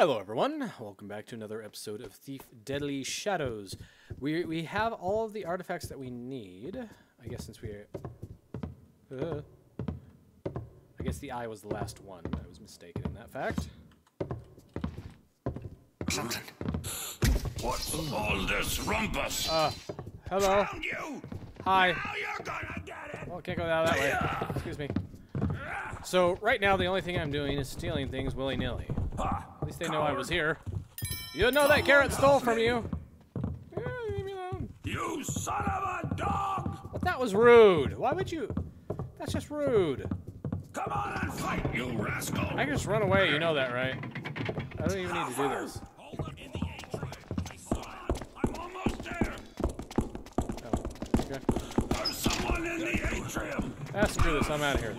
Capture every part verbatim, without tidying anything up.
Hello everyone, welcome back to another episode of Thief: Deadly Shadows. We, we have all of the artifacts that we need. I guess since we are... Uh, I guess the eye was the last one. I was mistaken in that fact. Something. What's all this rumpus? Uh, hello. Found you. Hi. Now you're gonna get it. Well, I can't go down that way. Excuse me. So, right now the only thing I'm doing is stealing things willy-nilly. At least they know I was here. You know that Garrett stole from you. Yeah, leave me alone. You son of a dog! But that was rude. Why would you? That's just rude. Come on and fight, you rascal! I can just run away. You know that, right? I don't even need to do this. Hold up in the atrium. I saw it. I'm almost there. Oh, okay. There's someone in the atrium. Ah, screw this. I'm out of here.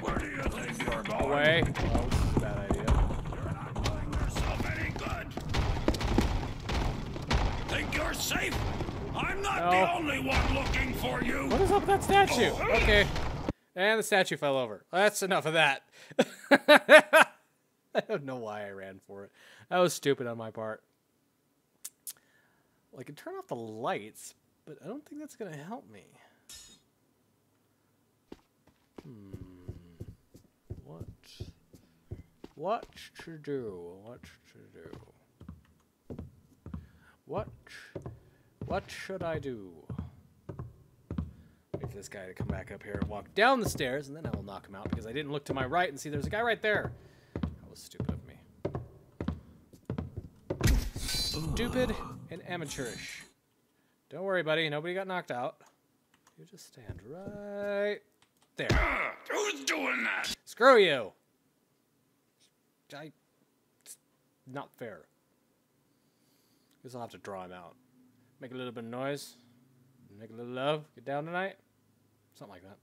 Where do you think you're going? Away. Oh, this is a bad idea. You're safe. I'm not no. the only one looking for you. What is up with that statue? Okay. And the statue fell over. That's enough of that. I don't know why I ran for it. That was stupid on my part. Well, I can turn off the lights, but I don't think that's going to help me. Hmm. What? What to do? What to do? What? What should I do? Wait for this guy to come back up here and walk down the stairs, and then I will knock him out because I didn't look to my right and see there's a guy right there. That was stupid of me. Stupid and amateurish. Don't worry, buddy. Nobody got knocked out. You just stand right there. Uh, who's doing that? Screw you. I, it's not fair. Guess I'll have to draw him out. Make a little bit of noise. Make a little love. Get down tonight. Something like that.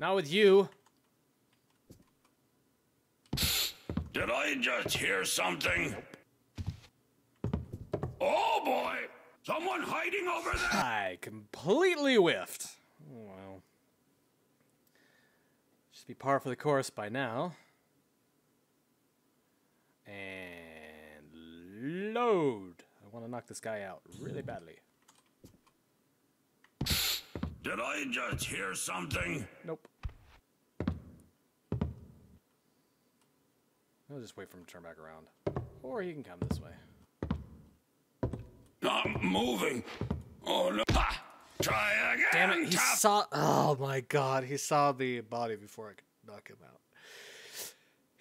Not with you. Did I just hear something? Oh boy! Someone hiding over there! I completely whiffed. Oh, well. Just be par for the course by now. And load. I want to knock this guy out really badly. Did I just hear something? Nope. I'll just wait for him to turn back around. Or he can come this way. Not moving. Oh, no. Ha! Try again. Damn it, he Top. saw... Oh, my God. He saw the body before I could knock him out.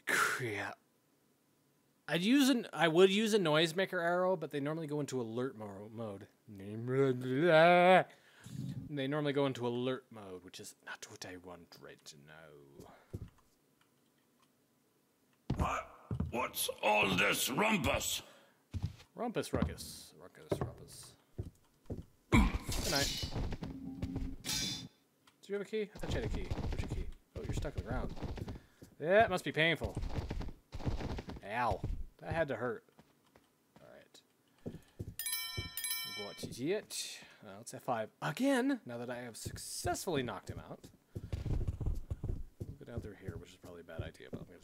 Crap. I'd use an I would use a noisemaker arrow, but they normally go into alert mo mode. They normally go into alert mode, which is not what I want right to know. What? What's all this rumpus? Rumpus, ruckus, ruckus, rumpus. Good night. Do you have a key? I thought you had a key. Where's your key? Oh, you're stuck on the ground. That must be painful. Ow. That had to hurt. Alright. What is it? Uh, let's F five again, now that I have successfully knocked him out. We'll go down through here, which is probably a bad idea, but I'm going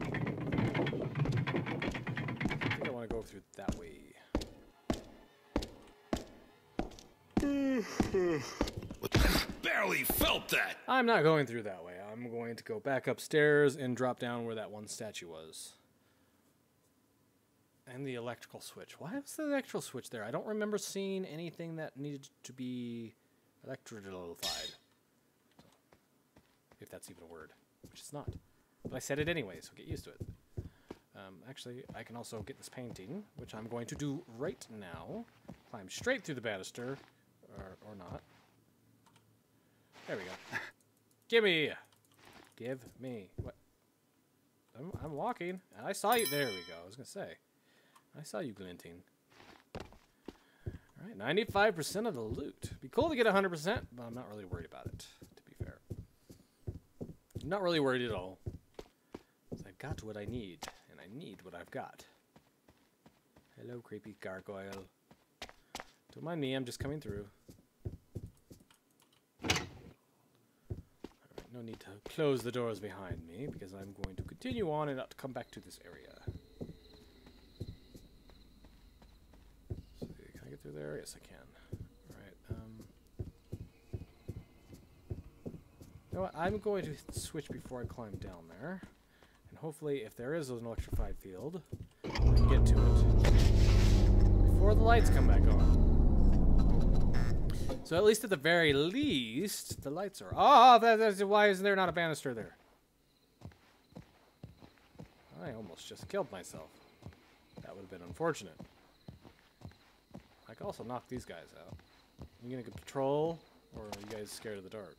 to do it anyway. I think I want to go through that way. Barely felt that! I'm not going through that way. I'm going to go back upstairs and drop down where that one statue was. And the electrical switch. Why was the electrical switch there? I don't remember seeing anything that needed to be electrified. If that's even a word. Which it's not. But I said it anyway, so get used to it. Um, actually, I can also get this painting, which I'm going to do right now. Climb straight through the banister. Or, or not. There we go. Gimme! Give me what? I'm, I'm walking, and I saw you. There we go. I was gonna say, I saw you glinting. All right, ninety-five percent of the loot. Be cool to get a hundred percent, but I'm not really worried about it. To be fair, I'm not really worried at all. I've got what I need, and I need what I've got. Hello, creepy gargoyle. Don't mind me. I'm just coming through. no need to close the doors behind me, because I'm going to continue on and not come back to this area. So, can I get through there? Yes, I can. Alright, um... you know what? I'm going to switch before I climb down there. And hopefully, if there is an electrified field, I can get to it before the lights come back on. So at least at the very least, the lights are... Oh, that, that's, why is there not a banister there? I almost just killed myself. That would have been unfortunate. I could also knock these guys out. Are you going to go patrol, or are you guys scared of the dark?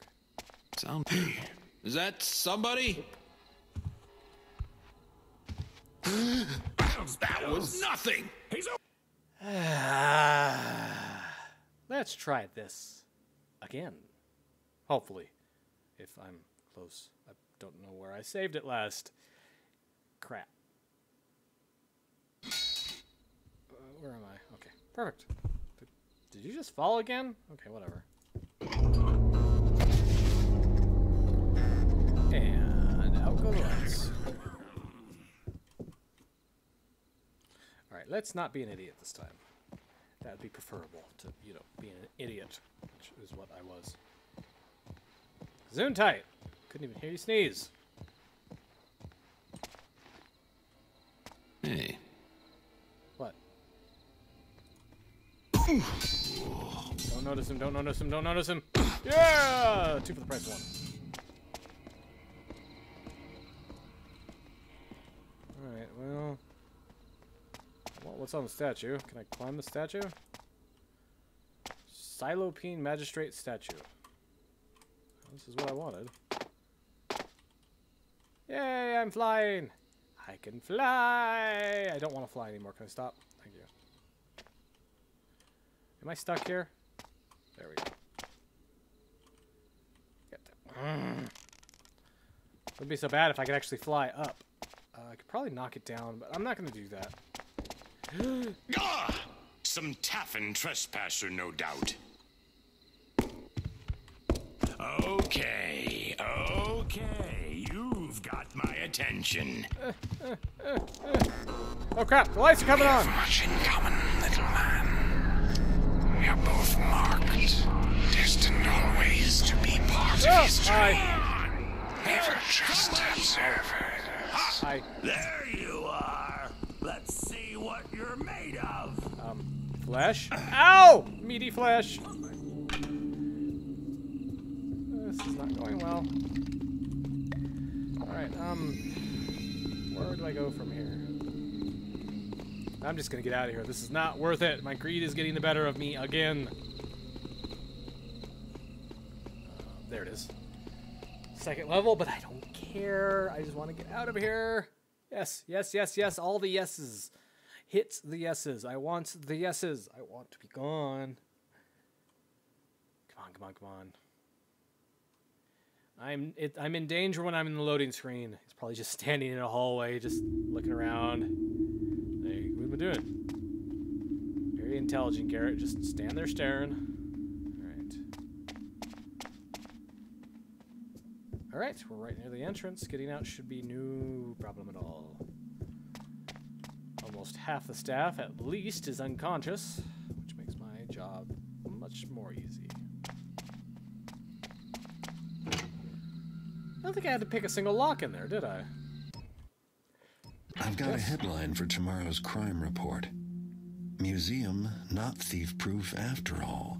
Sound. Is that somebody? That was nothing! He's over. Let's try this again. Hopefully. If I'm close. I don't know where I saved it last. Crap. Uh, where am I? Okay. Perfect. Did you just fall again? Okay, whatever. And out go the lights. Alright, let's not be an idiot this time. That would be preferable to, you know, being an idiot, which is what I was. Zoom tight. Couldn't even hear you sneeze. Hey. What? Don't notice him, don't notice him, don't notice him. Yeah! Two for the price of one. Alright, well... What's on the statue? Can I climb the statue? Silopene Magistrate statue. This is what I wanted. Yay, I'm flying! I can fly! I don't want to fly anymore. Can I stop? Thank you. Am I stuck here? There we go. Get that. It wouldn't be so bad if I could actually fly up. Uh, I could probably knock it down, but I'm not going to do that. Ah, some taffin trespasser, no doubt. Okay, okay, you've got my attention. Uh, uh, uh, uh. Oh crap! The lights are coming on. We have much in common, little man. We are both marked, destined always to be part oh, of history. I... Never just observers. Ah, I... There you are. Let's see what you're made of. Um, flesh? Ow! Meaty flesh. This is not going well. Alright, um, where do I go from here? I'm just gonna get out of here. This is not worth it. My greed is getting the better of me again. Uh, there it is. Second level, but I don't care. I just want to get out of here. Yes, yes, yes, yes. All the yeses. Hit the yeses. I want the yeses. I want to be gone. Come on, come on, come on. I'm it, I'm in danger when I'm in the loading screen. It's probably just standing in a hallway, just looking around. Hey, what am I doing? Very intelligent, Garrett. Just stand there staring. All right. All right, we're right near the entrance. Getting out should be no problem at all. Almost half the staff, at least, is unconscious, which makes my job much more easy. I don't think I had to pick a single lock in there, did I? I've got yes. a headline for tomorrow's crime report. Museum not thief-proof after all.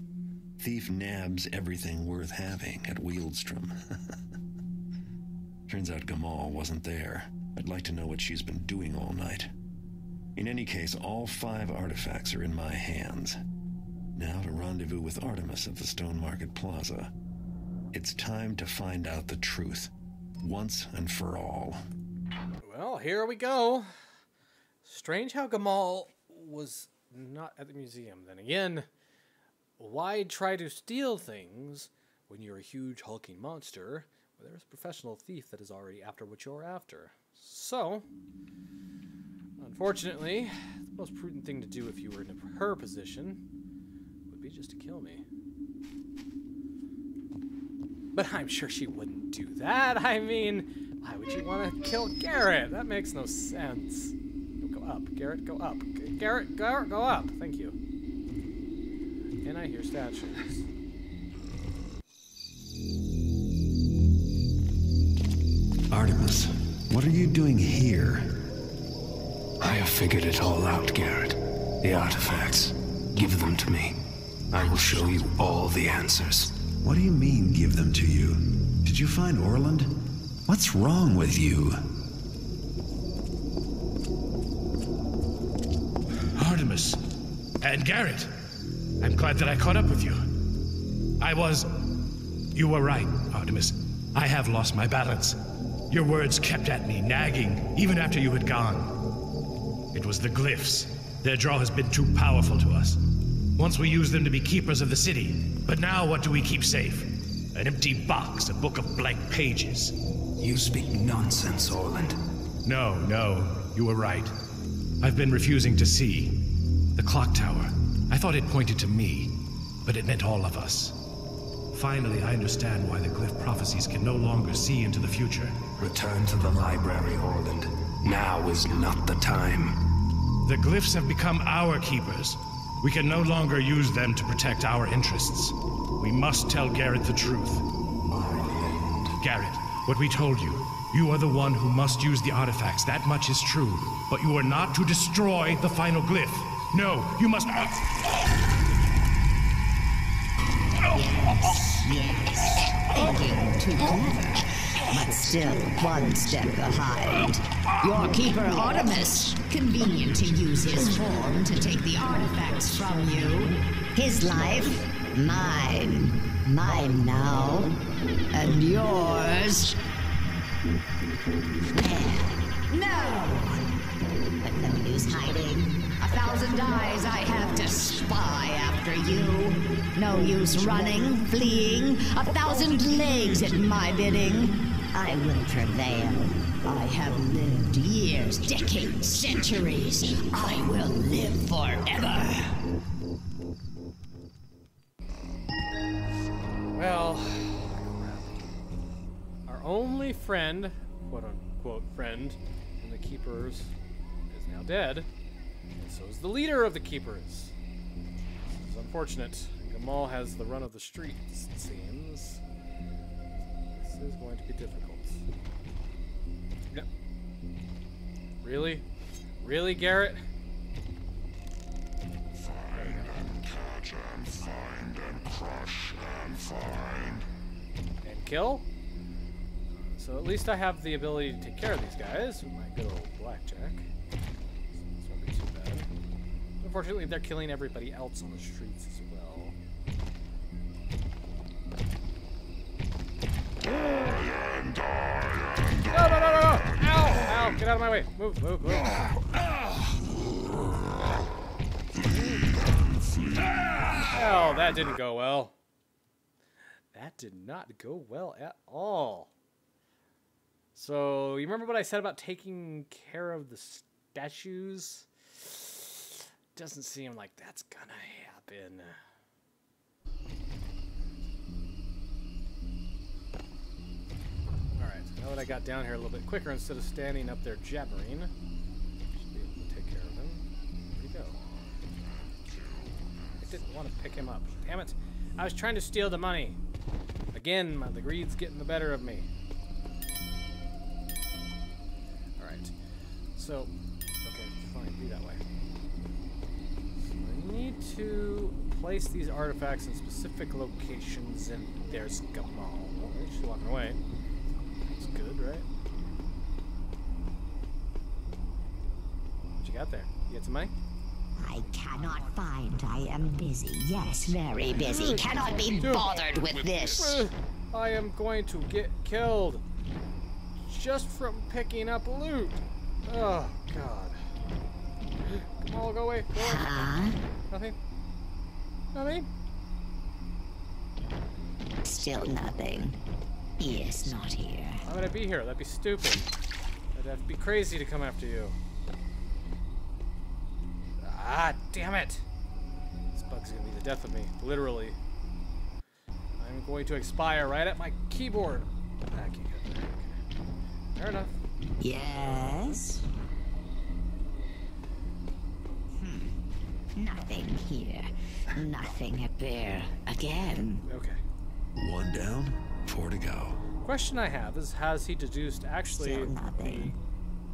Thief nabs everything worth having at Wieldstrom. Turns out Gamal wasn't there. I'd like to know what she's been doing all night. In any case, all five artifacts are in my hands. Now to rendezvous with Artemis at the Stone Market Plaza. It's time to find out the truth, once and for all. Well, here we go. Strange how Gamal was not at the museum. Then again, why try to steal things when you're a huge hulking monster? Well, there's a professional thief that is already after what you're after. So... Unfortunately, the most prudent thing to do if you were in her position would be just to kill me. But I'm sure she wouldn't do that. I mean, why would you want to kill Garrett? That makes no sense. Go up, Garrett, go up. Garrett, Garrett, go up. Thank you. And I hear statues. Artemis, what are you doing here? I have figured it all out, Garrett. The artifacts. Give them to me. I will show you all the answers. What do you mean, give them to you? Did you find Orland? What's wrong with you? Artemis and Garrett, I'm glad that I caught up with you. I was... You were right, Artemis. I have lost my balance. Your words kept at me, nagging, even after you had gone. It was the glyphs. Their draw has been too powerful to us. Once we used them to be keepers of the city, but now what do we keep safe? An empty box, a book of blank pages. You speak nonsense, Orland. No, no, you were right. I've been refusing to see. The clock tower, I thought it pointed to me, but it meant all of us. Finally, I understand why the glyph prophecies can no longer see into the future. Return to the library, Orland. Now is not the time. The glyphs have become our keepers. We can no longer use them to protect our interests. We must tell Garrett the truth. Orland. Garrett, what we told you. You are the one who must use the artifacts. That much is true. But you are not to destroy the final glyph. No, you must... Yes, to do that, but still one step behind. Your keeper, Artemis. Convenient to use his form to take the artifacts from you. His life, mine. Mine now. And yours. There. No! But no use hiding. A thousand eyes I have to spy after you. No use running, fleeing. A thousand legs at my bidding. I will prevail. I have lived years, decades, centuries. I will live forever. Well, our only friend, quote unquote friend, and the Keepers is now dead. And so is the leader of the Keepers. This is unfortunate. Gamal has the run of the streets, it seems. This is going to be difficult. Yep. Really? Really, Garrett? Find and catch and find and crush and find. And kill? So at least I have the ability to take care of these guys with my good old blackjack. Unfortunately, they're killing everybody else on the streets as well. No, no, no, no, no! Ow! Ow! Get out of my way! Move, move, move! Ow! That didn't go well. That did not go well at all. So, you remember what I said about taking care of the statues? Doesn't seem like that's gonna happen. Alright, so now that I got down here a little bit quicker instead of standing up there jabbering, I should be able to take care of him. There we go. I didn't want to pick him up. Damn it! I was trying to steal the money. Again, my, the greed's getting the better of me. Alright. So, okay, fine, be that way. Need to place these artifacts in specific locations, and there's Gamal. Oh, she's walking away. That's good, right? What you got there? You got some money? I cannot find. I am busy. Yes, very busy. Cannot be bothered with this. I am going to get killed just from picking up loot. Oh, God. Gamal, go away. Go away. Huh? Nothing? Nothing? Still nothing. He is not here. Why would I be here? That'd be stupid. I'd have to be crazy to come after you. Ah, damn it! This bug's gonna be the death of me. Literally. I'm going to expire right at my keyboard. Back you go, back. Fair enough. Yes? Hmm. Nothing here. Nothing up there. Again. Okay. One down, four to go. Question I have is, has he deduced actually the,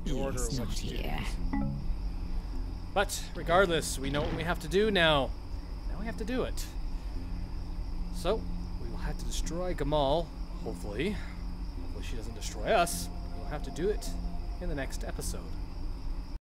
the order of what he did? But regardless, we know what we have to do now. Now we have to do it. So, we will have to destroy Gamal, hopefully. Hopefully she doesn't destroy us. We'll have to do it in the next episode.